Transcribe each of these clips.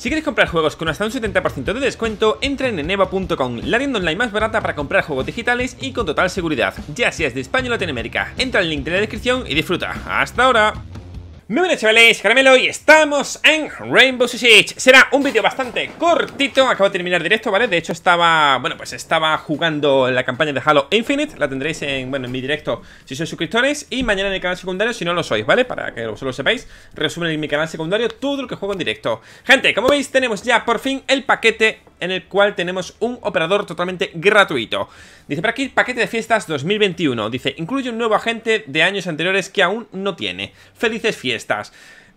Si queréis comprar juegos con hasta un 70% de descuento, entra en eneba.com, la tienda online más barata para comprar juegos digitales y con total seguridad, ya seas de España o Latinoamérica. Entra al link de la descripción y disfruta. ¡Hasta ahora! Muy buenas chavales, Caramelo, y estamos en Rainbow Six Siege. Será un vídeo bastante cortito, acabo de terminar directo, ¿vale? De hecho estaba jugando la campaña de Halo Infinite. La tendréis en mi directo si sois suscriptores, y mañana en el canal secundario si no lo sois, ¿vale? Para que os lo sepáis, resumen en mi canal secundario todo lo que juego en directo. Gente, como veis tenemos ya por fin el paquete en el cual tenemos un operador totalmente gratuito. Dice por aquí, paquete de fiestas 2021. Dice, incluye un nuevo agente de años anteriores que aún no tiene. Felices fiestas.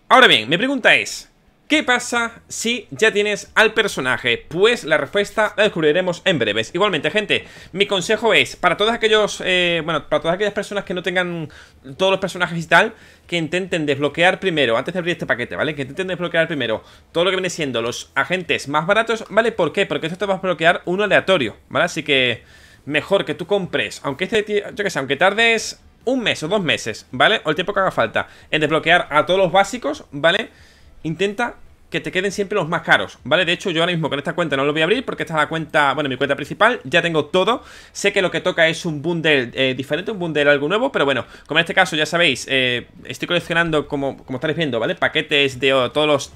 Ahora bien, mi pregunta es, ¿qué pasa si ya tienes al personaje? Pues la respuesta la descubriremos en breves. Igualmente, gente, mi consejo es, para todos aquellos, para todas aquellas personas que no tengan todos los personajes y tal, que intenten desbloquear primero, antes de abrir este paquete, ¿vale? Que intenten desbloquear primero todo lo que viene siendo los agentes más baratos, ¿vale? ¿Por qué? Porque esto te va a bloquear uno aleatorio, ¿vale? Así que mejor que tú compres, aunque yo qué sé, aunque tardes un mes o 2 meses, ¿vale? O el tiempo que haga falta en desbloquear a todos los básicos, ¿vale? Intenta que te queden siempre los más caros, ¿vale? De hecho, yo ahora mismo con esta cuenta no lo voy a abrir porque esta es la cuenta, mi cuenta principal, ya tengo todo. Sé que lo que toca es un bundle diferente, un bundle algo nuevo, pero bueno, como en este caso ya sabéis, estoy coleccionando, como estaréis viendo, ¿vale? Paquetes de todos los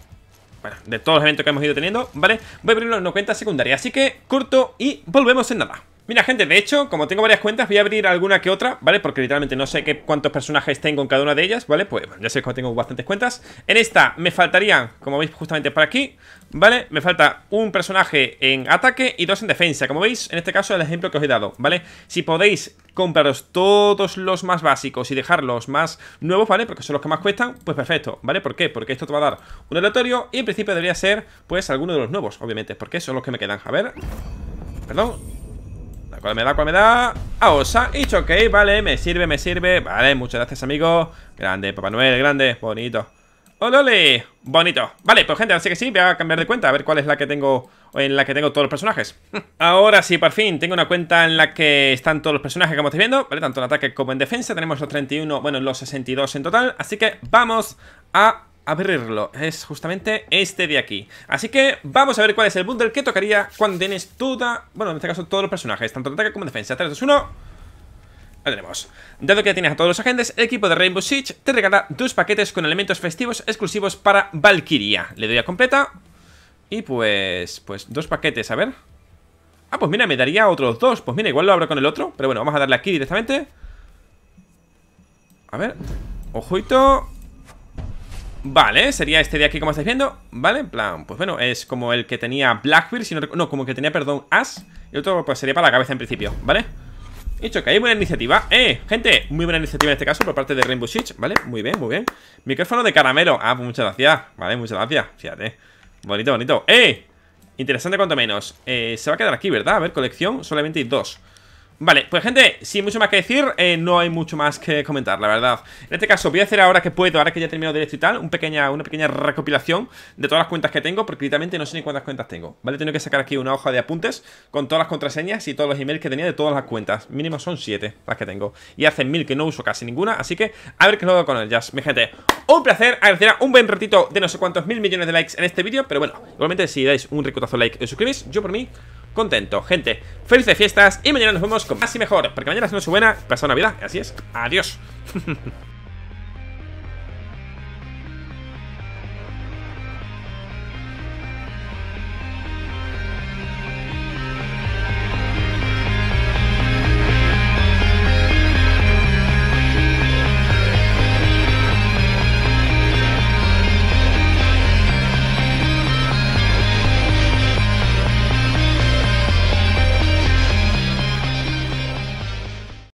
eventos que hemos ido teniendo, ¿vale? Voy a abrirlo en una cuenta secundaria, así que corto y volvemos en nada. Mira, gente, de hecho, como tengo varias cuentas, voy a abrir alguna que otra, ¿vale? Porque literalmente no sé cuántos personajes tengo en cada una de ellas, ¿vale? Pues bueno, ya sé que tengo bastantes cuentas. En esta me faltarían, como veis justamente por aquí, ¿vale? Me falta un personaje en ataque y 2 en defensa. Como veis, en este caso el ejemplo que os he dado, ¿vale? Si podéis compraros todos los más básicos y dejar los más nuevos, ¿vale? Porque son los que más cuestan, pues perfecto, ¿vale? ¿Por qué? Porque esto te va a dar un aleatorio y en principio debería ser, pues, alguno de los nuevos, obviamente, porque son los que me quedan. A ver, perdón. ¿Cuál me da? Ah, osa y choque, vale, me sirve. Vale, muchas gracias, amigo. Grande, Papá Noel, grande, bonito. ¡Olole! Bonito. Vale, pues gente, así que sí, voy a cambiar de cuenta, a ver cuál es la que tengo, en la que tengo todos los personajes. Ahora sí, por fin, tengo una cuenta en la que están todos los personajes, como estáis viendo, ¿vale? Tanto en ataque como en defensa, tenemos los 31, bueno, los 62 en total, así que vamos a abrirlo, es justamente este de aquí. Así que vamos a ver cuál es el bundle que tocaría cuando tienes bueno, en este caso todos los personajes, tanto en ataque como en defensa. 3, 2, 1. Lo tenemos. Dado que ya tienes a todos los agentes, el equipo de Rainbow Siege te regala 2 paquetes con elementos festivos exclusivos para Valkyria. Le doy a completa. Y pues 2 paquetes, a ver. Ah, pues mira, me daría otros 2. Pues mira, igual lo abro con el otro, pero bueno, vamos a darle aquí directamente. A ver, ojito. Vale, sería este de aquí como estáis viendo, ¿vale? En plan, pues bueno, es como el que tenía Blackbeard, como el que tenía, perdón, Ash. Y otro pues sería para la cabeza en principio, ¿vale? Dicho que hay buena iniciativa, gente, muy buena iniciativa en este caso por parte de Rainbow Siege, ¿vale? Muy bien, muy bien. Micrófono de caramelo, ah, pues muchas gracias, vale, muchas gracias, fíjate. Bonito, bonito, interesante cuanto menos. Se va a quedar aquí, ¿verdad? A ver, colección, solamente hay 2. Vale, pues gente, sin mucho más que decir, no hay mucho más que comentar, la verdad. En este caso voy a hacer ahora que puedo, ahora que ya he terminado directo y tal, una pequeña recopilación de todas las cuentas que tengo, porque literalmente no sé ni cuántas cuentas tengo, ¿vale? Tengo que sacar aquí una hoja de apuntes con todas las contraseñas y todos los emails que tenía de todas las cuentas. Mínimo son 7 las que tengo, y hace 1000 que no uso casi ninguna, así que a ver qué lo hago con ellas. Mi gente, un placer, agradecerá un buen ratito de no sé cuántos 1000 millones de likes en este vídeo, pero bueno, igualmente si dais un ricotazo like y os suscribís, yo por mí contento. Gente, felices fiestas y mañana nos vemos con más y mejor, porque mañana es noche buena, pasa Navidad, así es, adiós.